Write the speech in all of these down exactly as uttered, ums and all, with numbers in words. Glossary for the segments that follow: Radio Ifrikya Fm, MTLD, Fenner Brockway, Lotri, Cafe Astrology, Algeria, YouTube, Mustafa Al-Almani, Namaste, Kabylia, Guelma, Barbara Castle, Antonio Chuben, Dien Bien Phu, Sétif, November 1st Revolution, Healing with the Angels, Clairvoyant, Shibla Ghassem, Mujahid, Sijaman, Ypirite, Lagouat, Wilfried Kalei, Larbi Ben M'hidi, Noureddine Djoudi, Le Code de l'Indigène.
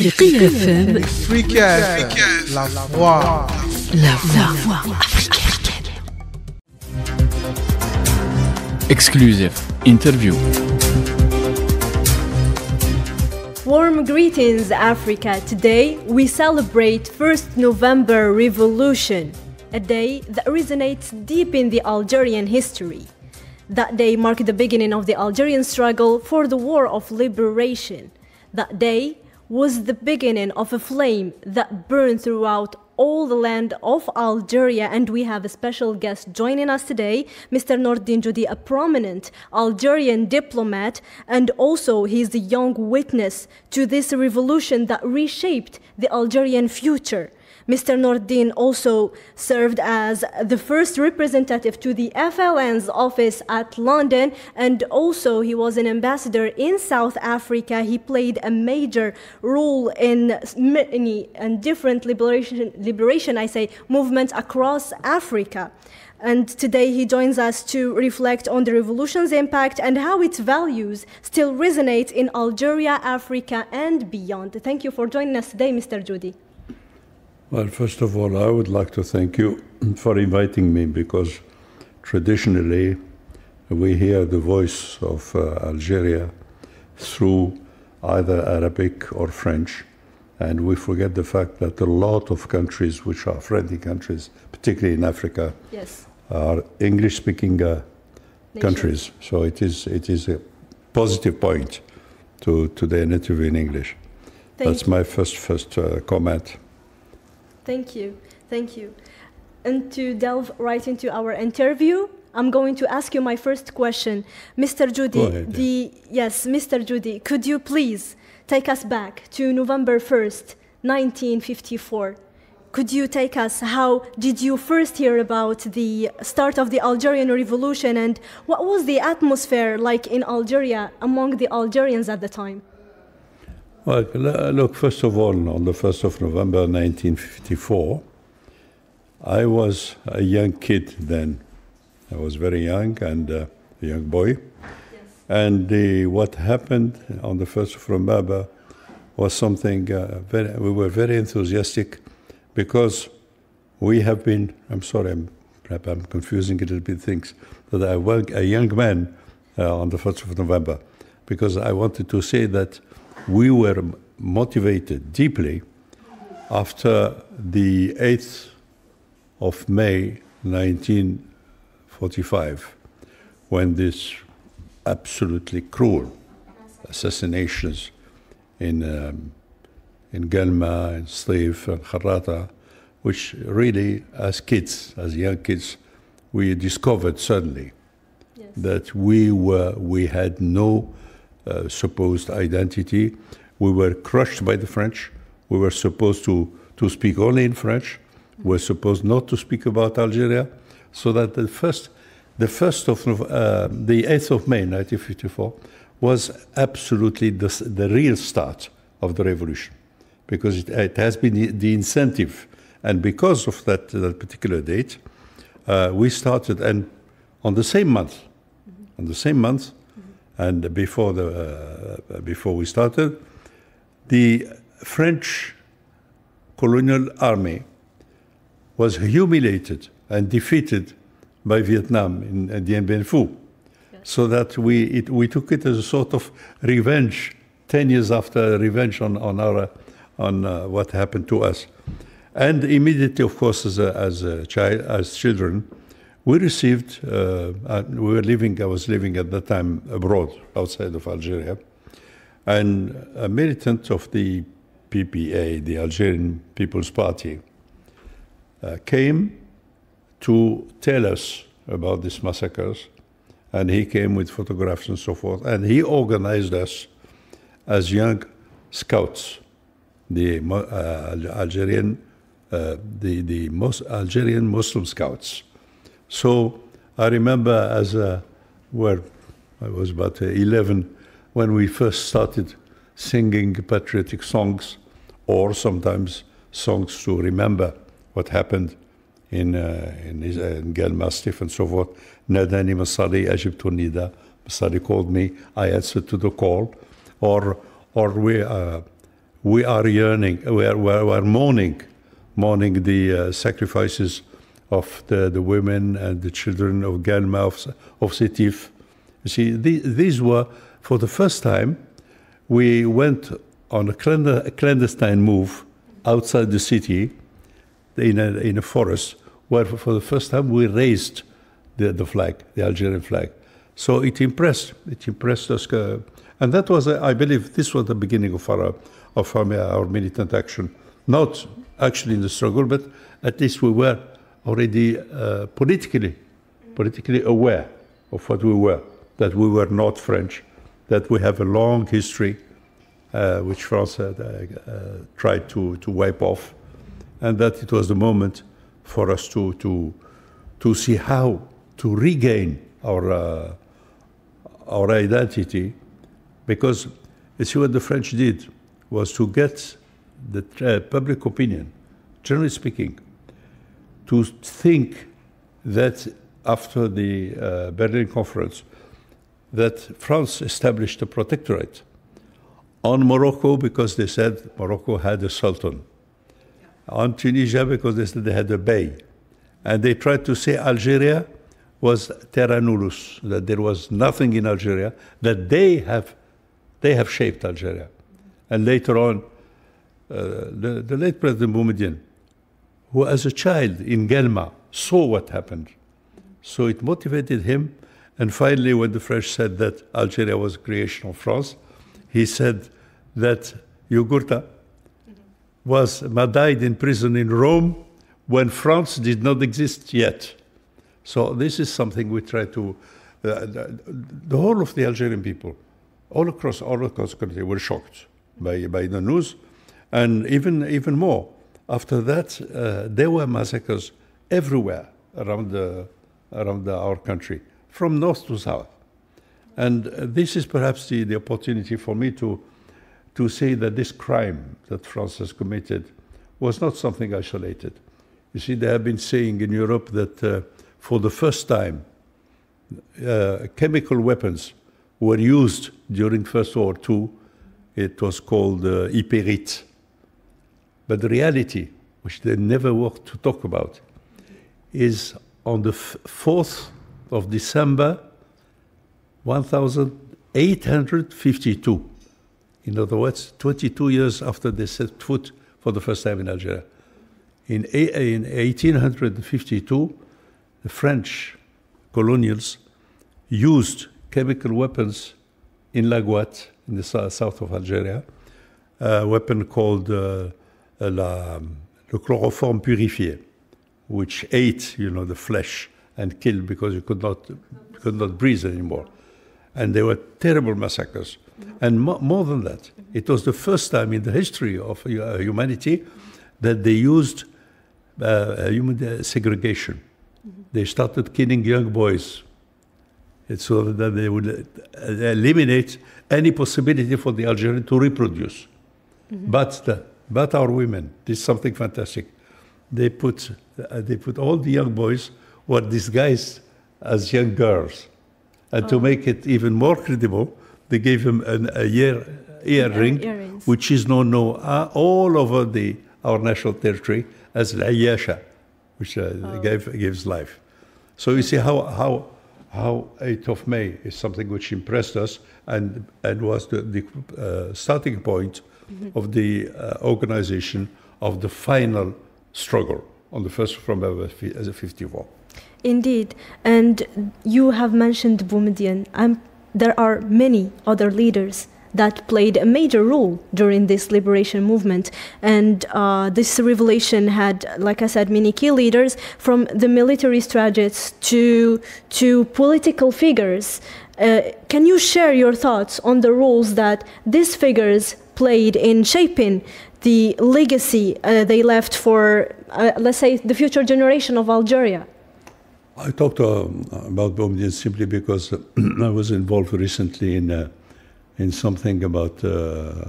Ifrikya F M. Ifrikya F M. La voix. La voix africaine. Exclusive interview. Warm greetings, Africa. Today we celebrate first November Revolution, a day that resonates deep in the Algerian history. That day marked the beginning of the Algerian struggle for the War of Liberation. That day was the beginning of a flame that burned throughout all the land of Algeria, and we have a special guest joining us today, Mister Noureddine Djoudi, a prominent Algerian diplomat, and also he is a young witness to this revolution that reshaped the Algerian future. Mister Noureddine also served as the first representative to the F L N's office at London, and also he was an ambassador in South Africa. He played a major role in many and different liberation, liberation, I say, movements across Africa. And today he joins us to reflect on the revolution's impact and how its values still resonate in Algeria, Africa, and beyond. Thank you for joining us today, Mister Djoudi. Well, first of all, I would like to thank you for inviting me, because traditionally we hear the voice of uh, Algeria through either Arabic or French, and we forget the fact that a lot of countries which are friendly countries, particularly in Africa, yes, are English-speaking uh, countries. So it is, it is a positive point to, to their native in English. Thank That's you. my first, first uh, comment. Thank you, thank you. And to delve right into our interview, I'm going to ask you my first question. Mister Djoudi, ahead, the, yeah. yes, Mister Djoudi, could you please take us back to November first, nineteen fifty-four? Could you take us, how did you first hear about the start of the Algerian Revolution, and what was the atmosphere like in Algeria among the Algerians at the time? Well, look, first of all, on the first of November nineteen fifty-four, I was a young kid then. I was very young and uh, a young boy. Yes. And the, what happened on the first of November was something uh, very, we were very enthusiastic, because we have been, I'm sorry, I'm, perhaps I'm confusing a little bit things, that I was a young man uh, on the first of November, because I wanted to say that we were motivated deeply after the eighth of May nineteen forty-five, when this absolutely cruel assassinations in um, in Guelma and Sétif and Kharrata, which really, as kids, as young kids, we discovered suddenly, yes, that we were we had no Uh, supposed identity. We were crushed by the French. We were supposed to, to speak only in French. We were supposed not to speak about Algeria. So that the first, the first of uh, the eighth of May nineteen fifty-four was absolutely the, the real start of the revolution, because it, it has been the incentive, and because of that, that particular date, uh, we started. And on the same month, mm-hmm. on the same month. And before the uh, before we started, the French colonial army was humiliated and defeated by Vietnam in Dien Bien Phu, yes, so that we it, we took it as a sort of revenge. Ten years after, revenge on on our on uh, what happened to us, and immediately, of course, as a, as a child, as children. We received, uh, we were living, I was living at that time abroad, outside of Algeria, and a militant of the P P A, the Algerian People's Party, uh, came to tell us about these massacres, and he came with photographs and so forth, and he organized us as young scouts, the uh, Algerian, uh, the, the most Algerian Muslim scouts. So I remember as a, well, I was about eleven when we first started singing patriotic songs, or sometimes songs to remember what happened in uh, in, in Guelma, Sétif, and so forth. Nadani Masali Ajibtu Nida, Masali called me, I answered to the call, or or we uh, we are yearning, we are, we are, we are mourning, mourning the uh, sacrifices of the, the women and the children of Guelma, of, of Sétif. You see, the, these were, for the first time, we went on a, clandest, a clandestine move outside the city, in a, in a forest, where for the first time we raised the, the flag, the Algerian flag. So it impressed, it impressed us. Uh, and that was, uh, I believe, this was the beginning of our, of our, our militant action. Not actually in the struggle, but at least we were already uh, politically, politically aware of what we were, that we were not French, that we have a long history uh, which France had, uh, uh, tried to, to wipe off, and that it was the moment for us to, to, to see how to regain our, uh, our identity. Because you see what the French did was to get the uh, public opinion, generally speaking, to think that after the uh, Berlin Conference, that France established a protectorate on Morocco because they said Morocco had a sultan, on Tunisia because they said they had a bey. And they tried to say Algeria was terra nullus, that there was nothing in Algeria, that they have, they have shaped Algeria. And later on, uh, the, the late President Boumediene, who as a child in Guelma saw what happened. So it motivated him. And finally, when the French said that Algeria was a creation of France, he said that Yugurta was died in prison in Rome when France did not exist yet. So this is something we try to, uh, the, the whole of the Algerian people, all across, all across the country, were shocked by, by the news. And even, even more, after that, uh, there were massacres everywhere around, the, around the, our country, from north to south. And uh, this is perhaps the, the opportunity for me to to say that this crime that France has committed was not something isolated. You see, they have been saying in Europe that uh, for the first time, uh, chemical weapons were used during First World War Two. It was called uh, Ypirite. But the reality, which they never want to talk about, is on the fourth of December, eighteen fifty-two. In other words, twenty-two years after they set foot for the first time in Algeria. In, in eighteen fifty-two, the French colonials used chemical weapons in Lagouat, in the south of Algeria, a weapon called uh, la, le chloroforme purifié, which ate, you know, the flesh and killed because you could not, could not breathe anymore. And there were terrible massacres. And mo more than that, it was the first time in the history of uh, humanity that they used uh, human segregation. Mm-hmm. They started killing young boys so that they would eliminate any possibility for the Algerian to reproduce. Mm-hmm. But, the, but our women did something fantastic. They put, uh, they put all the young boys who were disguised as young girls. And oh. to make it even more credible, they gave him an, a year, earring, yeah, which is known now uh, all over the, our national territory as Al-Ayasha, which uh, oh. gave, gives life. So you see how, how, how eighth of May is something which impressed us and, and was the, the uh, starting point mm-hmm. of the uh, organization of the final struggle on the first of November as a fifty-four. Indeed, and you have mentioned Boumediene. I'm There are many other leaders that played a major role during this liberation movement. And uh, this revolution had, like I said, many key leaders, from the military strategists to, to political figures. Uh, can you share your thoughts on the roles that these figures played in shaping the legacy uh, they left for, uh, let's say, the future generation of Algeria? I talked uh, about Boumediene simply because I was involved recently in uh, in something about uh,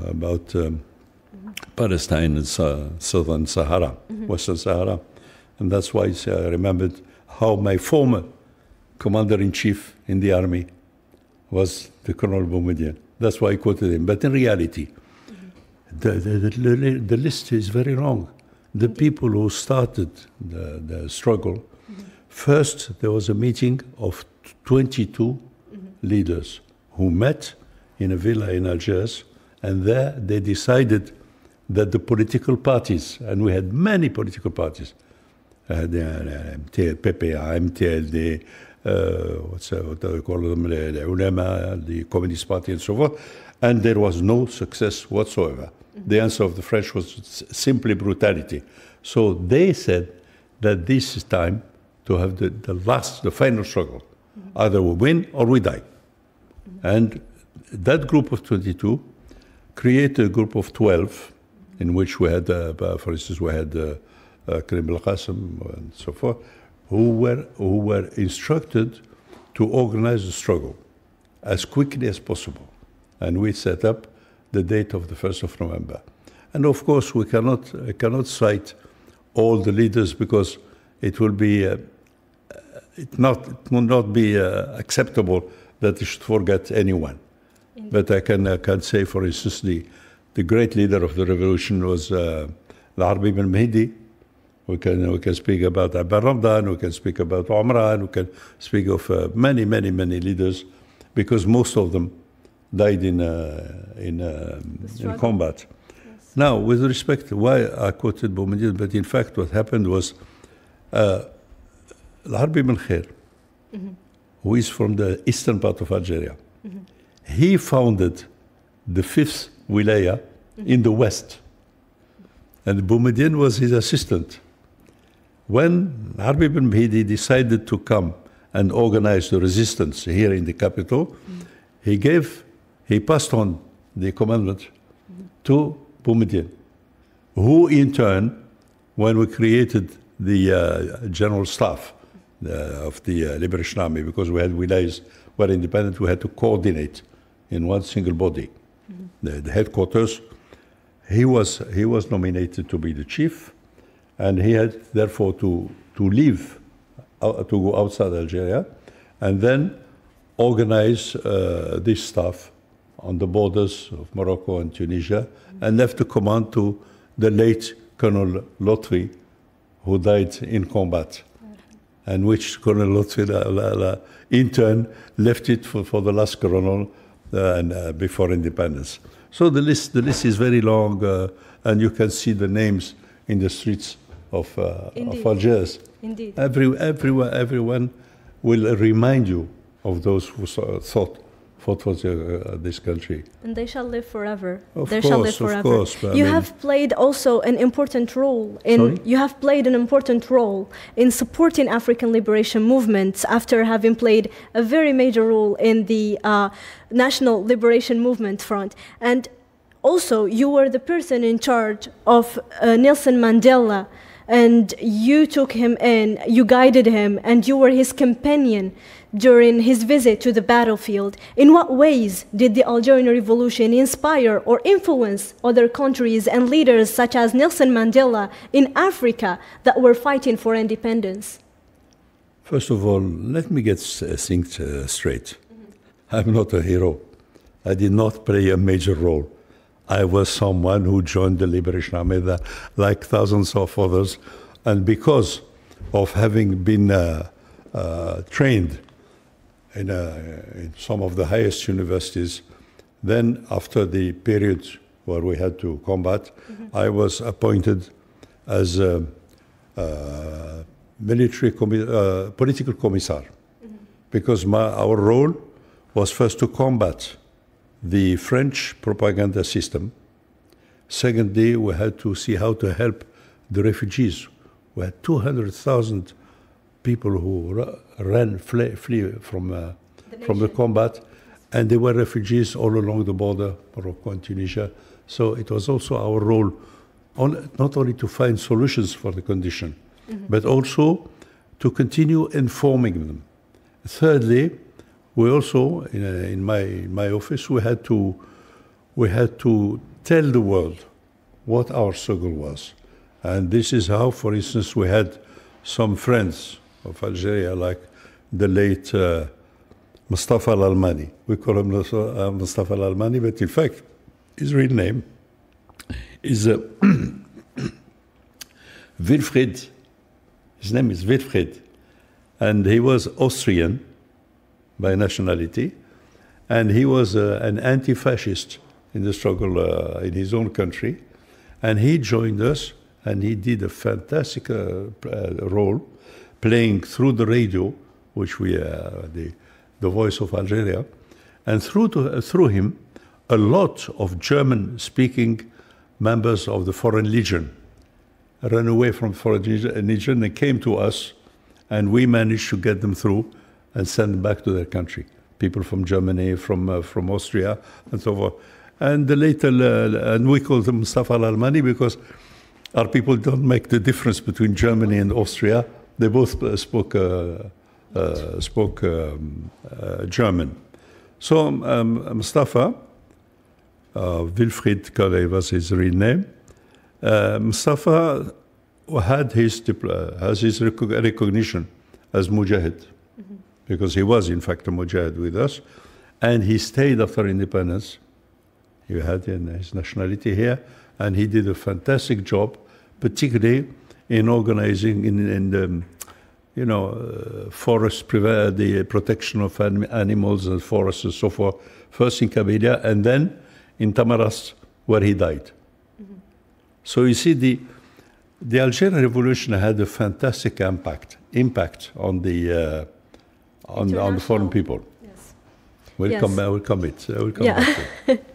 about um, mm-hmm. Palestine and uh, Southern Sahara, mm-hmm. Western Sahara, and that's why I remembered how my former commander-in-chief in the army was the Colonel Boumediene. That's why I quoted him. But in reality, mm-hmm. the, the, the, the list is very long. The people who started the, the struggle, mm-hmm. first there was a meeting of twenty-two mm-hmm. leaders who met in a villa in Algiers, and there they decided that the political parties, and we had many political parties, uh, the uh, P P A, M T L D, uh, what's, uh, what do they call them, the Ulema, the Communist Party and so forth, and there was no success whatsoever. Mm-hmm. The answer of the French was simply brutality. So they said that this is time to have the, the last, the final struggle. Mm-hmm. Either we win or we die. Mm-hmm. And that group of twenty-two created a group of twelve, in which we had, uh, for instance, we had uh, uh, Krim Bel Qasim and so forth, who were, who were instructed to organize the struggle as quickly as possible. And we set up the date of the first of November. And of course, we cannot, uh, cannot cite all the leaders because it will be, uh, it, not, it will not be uh, acceptable that you should forget anyone. Indeed. But I can, I can say, for instance, the, the great leader of the revolution was uh, Larbi Ben M'hidi. We can, we can speak about Abu Ramdan, we can speak about Omran, we can speak of uh, many, many, many leaders, because most of them died in uh, in, uh, in combat. Yes. Now, with respect to why I quoted Boumediene, but in fact what happened was uh, Harbi ibn Khair, mm-hmm. who is from the eastern part of Algeria, mm-hmm. he founded the fifth wilaya mm-hmm. in the west, and Boumediene was his assistant. When Harbi ibn M'hidi decided to come and organize the resistance here in the capital, mm-hmm. he gave He passed on the commandment mm-hmm. to Boumediene, who in turn, when we created the uh, general staff uh, of the uh, Liberation Army, because we had wilayas were independent, we had to coordinate in one single body, mm-hmm. the, the headquarters. He was, he was nominated to be the chief, and he had therefore to, to leave, uh, to go outside Algeria, and then organize uh, this staff on the borders of Morocco and Tunisia, mm-hmm. and left the command to the late Colonel Lotri, who died in combat, mm-hmm. and which Colonel Lotri la, la, la, in turn left it for, for the last colonel uh, and, uh, before independence. So the list, the list is very long, uh, and you can see the names in the streets of, uh, of Algiers. Indeed. Every, everyone, everyone will remind you of those who saw, thought fought for uh, this country. And they shall live forever. Of they course, shall live forever. Of course. I you mean, have played also an important role in. Sorry? You have played an important role in supporting African liberation movements after having played a very major role in the uh, National Liberation Movement Front. And also, you were the person in charge of uh, Nelson Mandela, and you took him in, you guided him, and you were his companion during his visit to the battlefield. In what ways did the Algerian Revolution inspire or influence other countries and leaders such as Nelson Mandela in Africa that were fighting for independence? First of all, let me get things uh, straight. Mm-hmm. I'm not a hero. I did not play a major role. I was someone who joined the Liberation Army, like thousands of others, and because of having been uh, uh, trained in, uh, in some of the highest universities, then after the period where we had to combat, mm-hmm. I was appointed as a, a military commi uh, political commissar, mm-hmm. because my, our role was first to combat the French propaganda system. Secondly, we had to see how to help the refugees. We had two hundred thousand people who ran, flee, flee from, uh, the, from the combat, and they were refugees all along the border, Morocco and Tunisia. So it was also our role, on, not only to find solutions for the condition, mm-hmm. but also to continue informing them. Thirdly, we also, in, uh, in my in my office, we had to we had to tell the world what our struggle was, and this is how, for instance, we had some friends of Algeria, like the late uh, Mustafa Al-Almani. We call him uh, Mustafa Al-Almani, but in fact, his real name is uh, Wilfried. His name is Wilfried, and he was Austrian by nationality, and he was uh, an anti-fascist in the struggle uh, in his own country, and he joined us, and he did a fantastic uh, role, playing through the radio, which we uh, the the voice of Algeria, and through to, uh, through him, a lot of German-speaking members of the Foreign Legion ran away from Foreign Legion and came to us, and we managed to get them through and send them back to their country. People from Germany, from uh, from Austria, and so forth. And later, uh, and we called them Mustafa Al-Almani because our people don't make the difference between Germany and Austria. They both uh, spoke uh, uh, spoke um, uh, German. So um, Mustafa, uh, Wilfried Kalei was his real name. Uh, Mustafa had his has his rec recognition as Mujahid, mm-hmm. because he was in fact a Mujahid with us, and he stayed after independence. He had his nationality here, and he did a fantastic job, particularly in organizing in, in the, you know, uh, forest, the protection of anim animals and forests and so forth. First in Kabylia and then in Tamaras, where he died. So you see, the, the Algerian Revolution had a fantastic impact impact on the uh, on, on the foreign people. Yes. We'll yes. come. I will come. It. I will come yeah. back to it.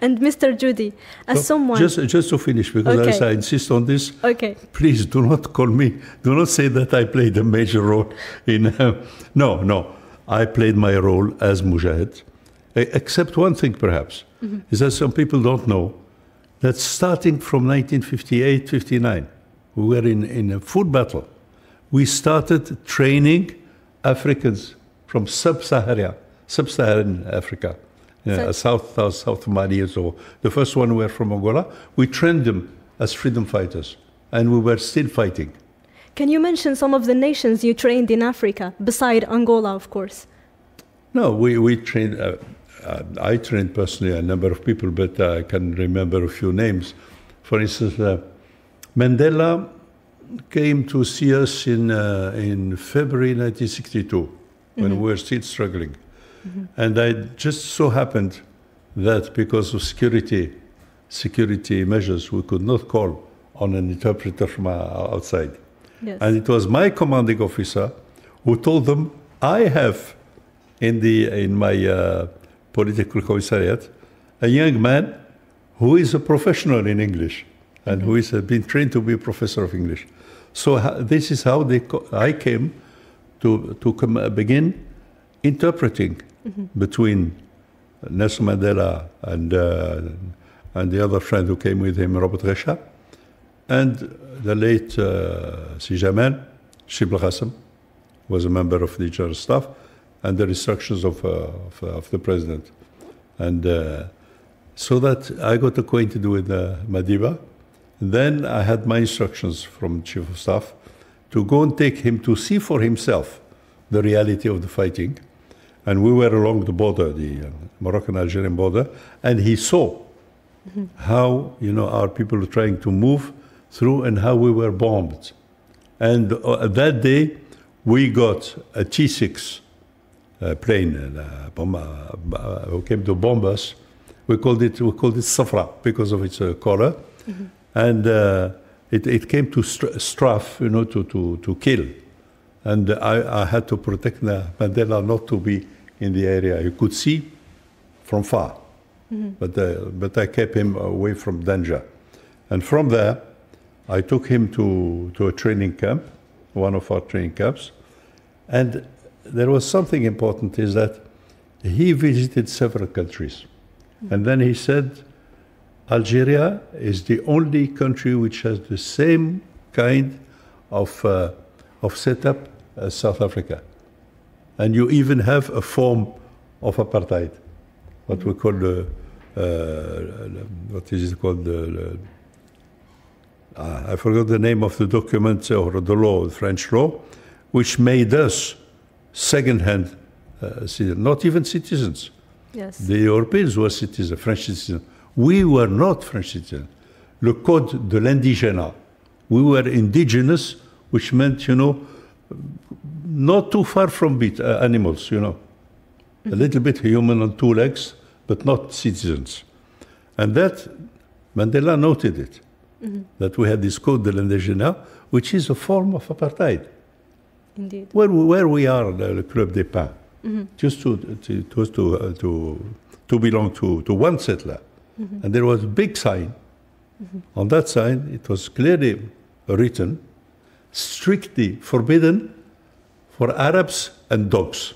And Mister Djoudi, as so someone just just to finish, because okay. as I insist on this. Okay. Please do not call me. Do not say that I played a major role in. Uh, no, no. I played my role as Mujahid, except one thing perhaps mm-hmm. is that some people don't know. That's starting from nineteen fifty-eight fifty-nine. We were in, in a food battle. We started training Africans from sub-Saharan, sub-Saharan Africa, so uh, South, South, South Mali and so on. The first one were from Angola. We trained them as freedom fighters, and we were still fighting. Can you mention some of the nations you trained in Africa, beside Angola, of course? No, we, we trained... Uh, I trained personally a number of people, but I can remember a few names. For instance, uh, Mandela came to see us in, uh, in February nineteen sixty-two, mm-hmm. when we were still struggling. Mm-hmm. And it just so happened that because of security, security measures, we could not call on an interpreter from outside. Yes. And it was my commanding officer who told them, I have in, the, in my... Uh, political commissariat, a young man who is a professional in English and who has been trained to be a professor of English. So this is how they co I came to, to come, uh, begin interpreting mm-hmm. between Nelson Mandela and, uh, and the other friend who came with him, Robert Resha, and the late uh, Sijaman, Shibla Ghassem, was a member of the general staff, and the instructions of, uh, of, of the president. And uh, so that I got acquainted with uh, Madiba. Then I had my instructions from Chief of Staff to go and take him to see for himself the reality of the fighting. And we were along the border, the uh, Moroccan-Algerian border, and he saw mm-hmm. how, you know, our people were trying to move through and how we were bombed. And uh, that day, we got a T six Uh, plane uh, bomb, uh, uh, who came to bomb us. We called it we called it Safra because of its uh, color, mm-hmm. and uh, it it came to straff, you know, to to to kill, and I I had to protect Mandela not to be in the area. You could see from far, mm-hmm. but uh, but I kept him away from danger, and from there, I took him to to a training camp, one of our training camps, and. There was something important is that he visited several countries. Mm-hmm. And then he said, Algeria is the only country which has the same kind of, uh, of setup as South Africa. And you even have a form of apartheid, what we call the, uh, uh, what is it called? The, the, uh, I forgot the name of the document or the law, the French law, which made us second-hand uh, citizens, not even citizens. Yes. The Europeans were citizens, French citizens. We were not French citizens. Le Code de l'Indigène. We were indigenous, which meant, you know, not too far from beat, uh, animals, you know. Mm-hmm. A little bit human on two legs, but not citizens. And that, Mandela noted it, mm-hmm. that we had this Code de l'Indigène, which is a form of apartheid. Indeed. Where we, where we are, the, the Club des Pins, mm-hmm. just to to to, uh, to to belong to, to one settler. Mm-hmm. And there was a big sign. Mm-hmm. On that sign, it was clearly written, strictly forbidden for Arabs and dogs.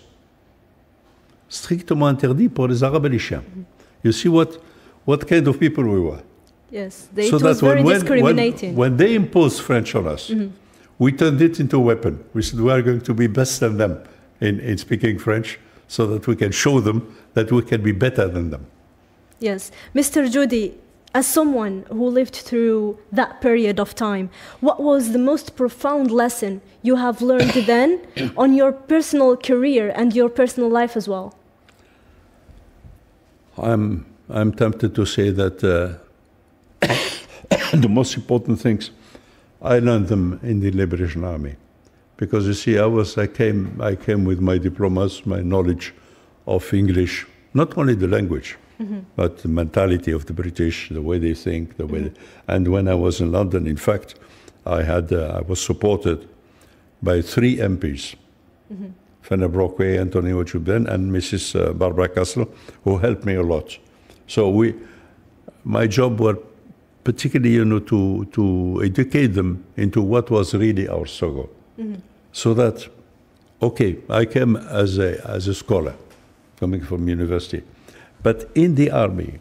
Strictement interdit pour les Arabes et les chiens. Mm-hmm. You see what, what kind of people we were. Yes, they, so it was very when, discriminating. When, when they imposed French on us, mm-hmm. we turned it into a weapon. We said we are going to be best than them in, in speaking French, so that we can show them that we can be better than them. Yes. Mister Djoudi, as someone who lived through that period of time, what was the most profound lesson you have learned then on your personal career and your personal life as well? I'm, I'm tempted to say that uh, the most important things, I learned them in the Liberation Army. Because you see, I, was, I, came, I came with my diplomas, my knowledge of English, not only the language, mm-hmm. but the mentality of the British, the way they think, the way. Mm-hmm. They, and when I was in London, in fact, I had uh, I was supported by three M Ps, mm-hmm. Fenner Brockway, Antonio Chuben, and Missus Uh, Barbara Castle, who helped me a lot. So we, my job were particularly, you know, to to educate them into what was really our struggle, mm-hmm. so that, okay, I came as a as a scholar, coming from university. But in the army,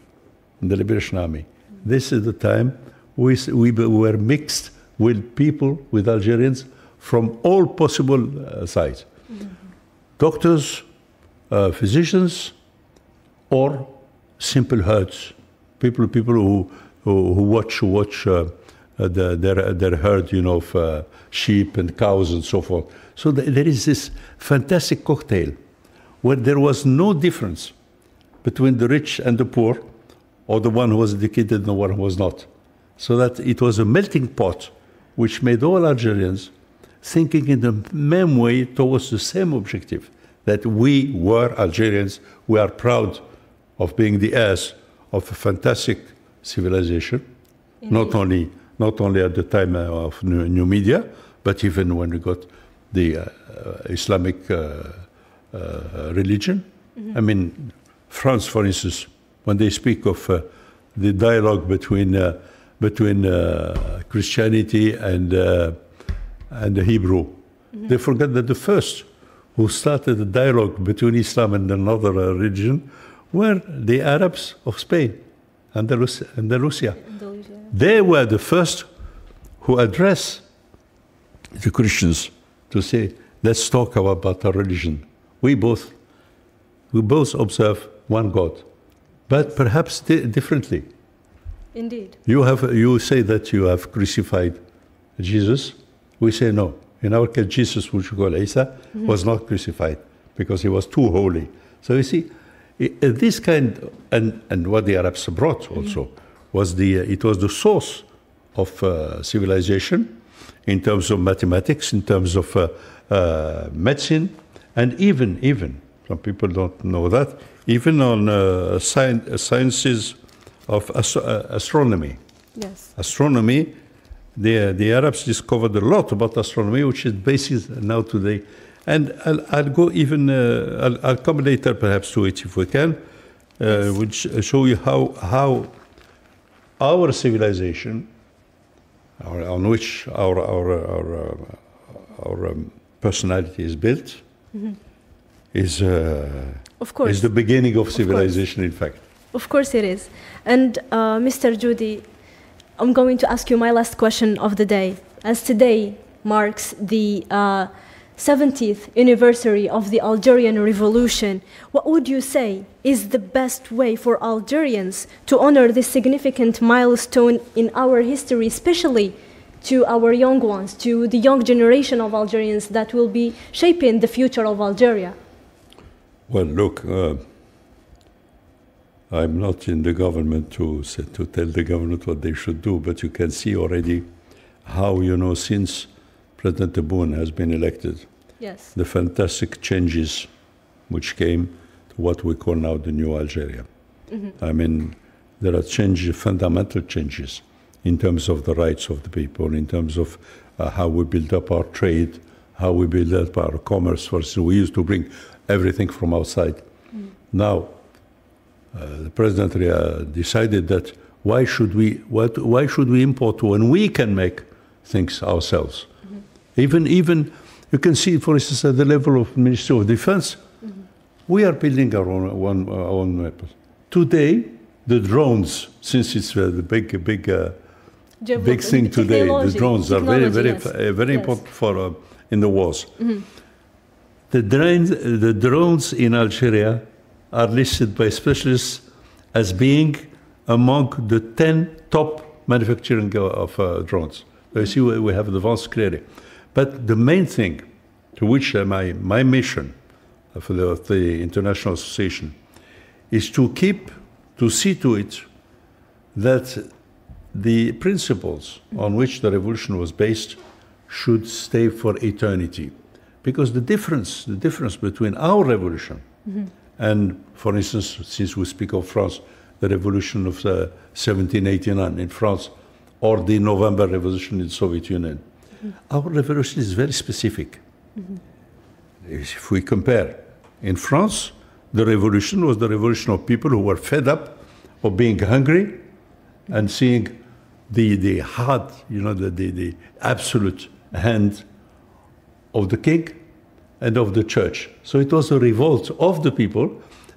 in the Liberation Army, this is the time we, we were mixed with people, with Algerians, from all possible uh, sides. Mm-hmm. Doctors, uh, physicians, or simple herds. People, people who, who, who watch, who watch uh, the, their, their herd, you know, of uh, sheep and cows and so forth. So th there is this fantastic cocktail where there was no difference between the rich and the poor, or the one who was educated and the one who was not. So that it was a melting pot which made all Algerians thinking in the same way towards the same objective, that we were Algerians, we are proud of being the heirs of a fantastic civilization, Indeed. not only not only at the time of new media, but even when we got the uh, Islamic uh, uh, religion. Mm-hmm. I mean, France, for instance, when they speak of uh, the dialogue between uh, between uh, Christianity and uh, and the Hebrew, mm-hmm. they forget that the first who started the dialogue between Islam and another uh, religion were the Arabs of Spain, Andalus Andalusia. Andalusia. They were the first who addressed the Christians to say, "Let's talk about our religion. We both we both observe." One God, but perhaps di differently. Indeed. You have you say that you have crucified Jesus. We say no. In our case, Jesus, which we call Isa, mm-hmm. was not crucified because he was too holy. So you see, it, this kind and and what the Arabs brought also mm-hmm. was the it was the source of uh, civilization in terms of mathematics, in terms of uh, uh, medicine, and even even some people don't know that. Even on uh, science, sciences of astro uh, astronomy. Yes. Astronomy, the, the Arabs discovered a lot about astronomy, which is basis now today. And I'll, I'll go even, uh, I'll, I'll come later perhaps to it if we can, uh, which show you how, how our civilization, our, on which our, our, our, our um, personality is built, mm-hmm. is... Uh, Of course. It's the beginning of civilization, in fact. Of course it is. And uh, Mister Djoudi, I'm going to ask you my last question of the day. As today marks the uh, seventieth anniversary of the Algerian Revolution, what would you say is the best way for Algerians to honor this significant milestone in our history, especially to our young ones, to the young generation of Algerians that will be shaping the future of Algeria? Well, look, uh, I'm not in the government to say, to tell the government what they should do, but you can see already how, you know, since President Tebboune has been elected, yes, the fantastic changes which came to what we call now the new Algeria. Mm-hmm. I mean, there are changes, fundamental changes in terms of the rights of the people, in terms of uh, how we build up our trade, how we build up our commerce. First, we used to bring everything from outside. Mm. Now, uh, the president uh, decided that why should we what why should we import when we can make things ourselves? Mm-hmm. Even even you can see, for instance, at the level of Ministry of Defense, mm-hmm, we are building our own one, our own weapons. Today, the drones, since it's uh, the big big uh, big thing today, the drones are very very yes. uh, very yes. important for uh, in the wars. Mm-hmm. The, drains, the drones in Algeria are listed by specialists as being among the ten top manufacturing of uh, drones. So you see, we have advanced clearly. But the main thing to which uh, my, my mission of the, of the International Association is to keep, to see to it that the principles on which the revolution was based should stay for eternity. Because the difference, the difference between our revolution, mm-hmm, and, for instance, since we speak of France, the revolution of uh, seventeen eighty-nine in France, or the November Revolution in the Soviet Union, mm-hmm, our revolution is very specific. Mm-hmm. If we compare, in France, the revolution was the revolution of people who were fed up of being hungry, mm-hmm, and seeing the the hard, you know, the the, the absolute hand of the king and of the church. So it was a revolt of the people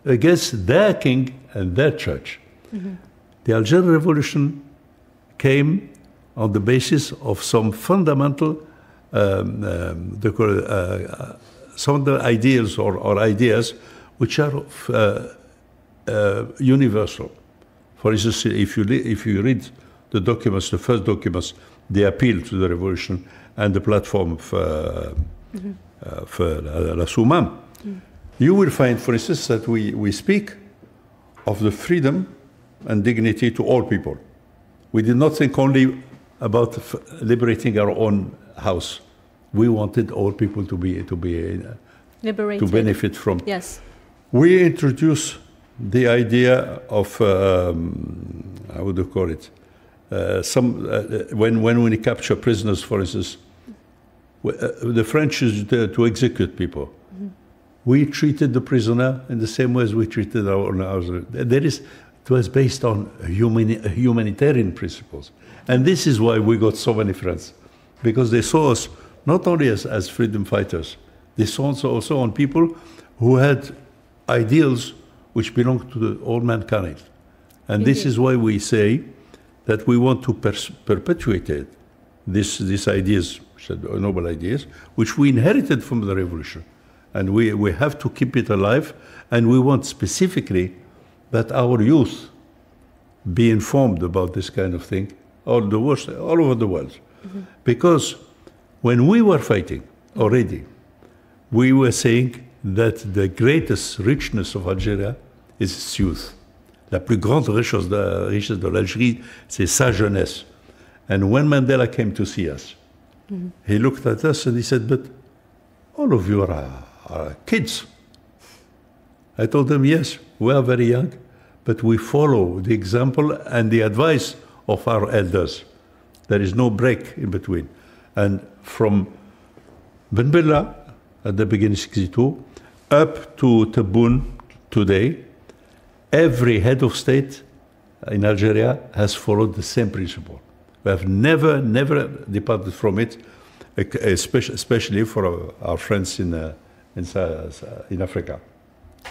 against their king and their church. Mm-hmm. The Algerian Revolution came on the basis of some fundamental um, um, the, uh, some of the ideals or, or ideas which are of, uh, uh, universal. For instance, if you, if you read the documents, the first documents, the appeal to the revolution and the platform of, uh, mm-hmm, uh, for uh, La Soumam, mm, you will find, for instance, that we, we speak of the freedom and dignity to all people. We did not think only about f liberating our own house. We wanted all people to be to be uh, liberated, to benefit from. Yes, we introduce the idea of um, how would you call it? Uh, some uh, when when we capture prisoners, for instance. Uh, the French used to, to execute people. Mm-hmm. We treated the prisoner in the same way as we treated our own. Our, there is, it was based on humani humanitarian principles. And this is why we got so many friends, because they saw us not only as, as freedom fighters, they saw us also on people who had ideals which belong to the, all mankind. And mm-hmm, this is why we say that we want to perpetuate it, this, these ideas, noble ideas, which we inherited from the revolution. And we, we have to keep it alive, and we want specifically that our youth be informed about this kind of thing all, the worst, all over the world. Mm-hmm. Because when we were fighting already, we were saying that the greatest richness of Algeria is its youth. La plus grande richesse de, richesse de l'Algérie, c'est sa jeunesse. And when Mandela came to see us, mm-hmm, he looked at us and he said, but all of you are, are kids. I told him, yes, we are very young, but we follow the example and the advice of our elders. There is no break in between. And from Ben Bella at the beginning, sixty-two, up to Tebboune today, every head of state in Algeria has followed the same principle. We have never, never departed from it, especially for our friends in, uh, in, uh, in Africa.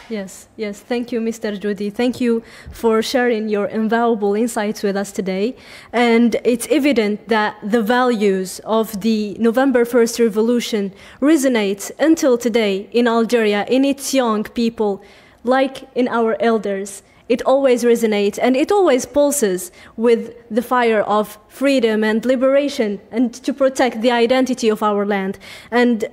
Yes, yes. Thank you, Mister Djoudi. Thank you for sharing your invaluable insights with us today. And it's evident that the values of the November first revolution resonates until today in Algeria, in its young people, like in our elders. It always resonates and it always pulses with the fire of freedom and liberation and to protect the identity of our land. And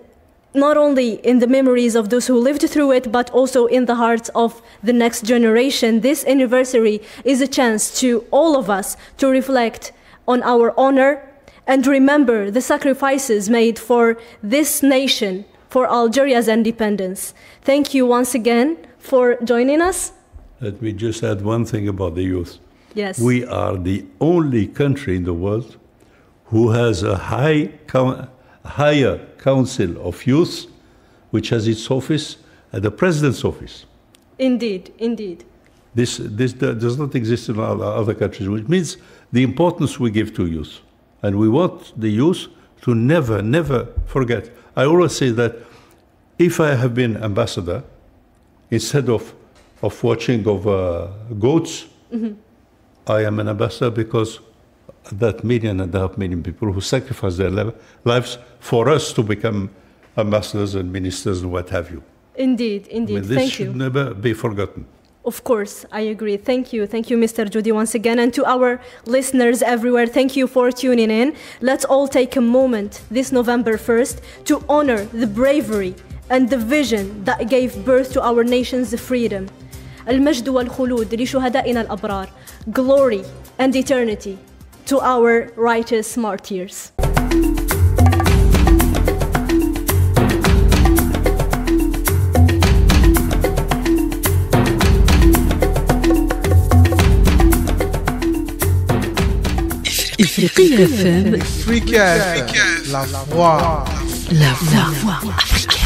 not only in the memories of those who lived through it, but also in the hearts of the next generation. This anniversary is a chance to all of us to reflect on our honor and remember the sacrifices made for this nation, for Algeria's independence. Thank you once again for joining us. Let me just add one thing about the youth. Yes. We are the only country in the world who has a high count, higher Council of Youth, which has its office at the President's office. Indeed, indeed. This, this does not exist in other countries, which means the importance we give to youth. And we want the youth to never, never forget. I always say that if I have been ambassador, instead of, of watching of uh, goats, mm-hmm. I am an ambassador because that million and a half million people who sacrificed their lives for us to become ambassadors and ministers and what have you. Indeed, indeed. I mean, this Thank should you. never be forgotten. Of course, I agree. Thank you. Thank you, Mister Djoudi, once again. And to our listeners everywhere, thank you for tuning in. Let's all take a moment this November first to honor the bravery and the vision that gave birth to our nation's freedom. المجد والخلود لشهدائنا الأبرار. Glory and eternity to our righteous martyrs. Ifrikya F M, la voix, la voix africaine.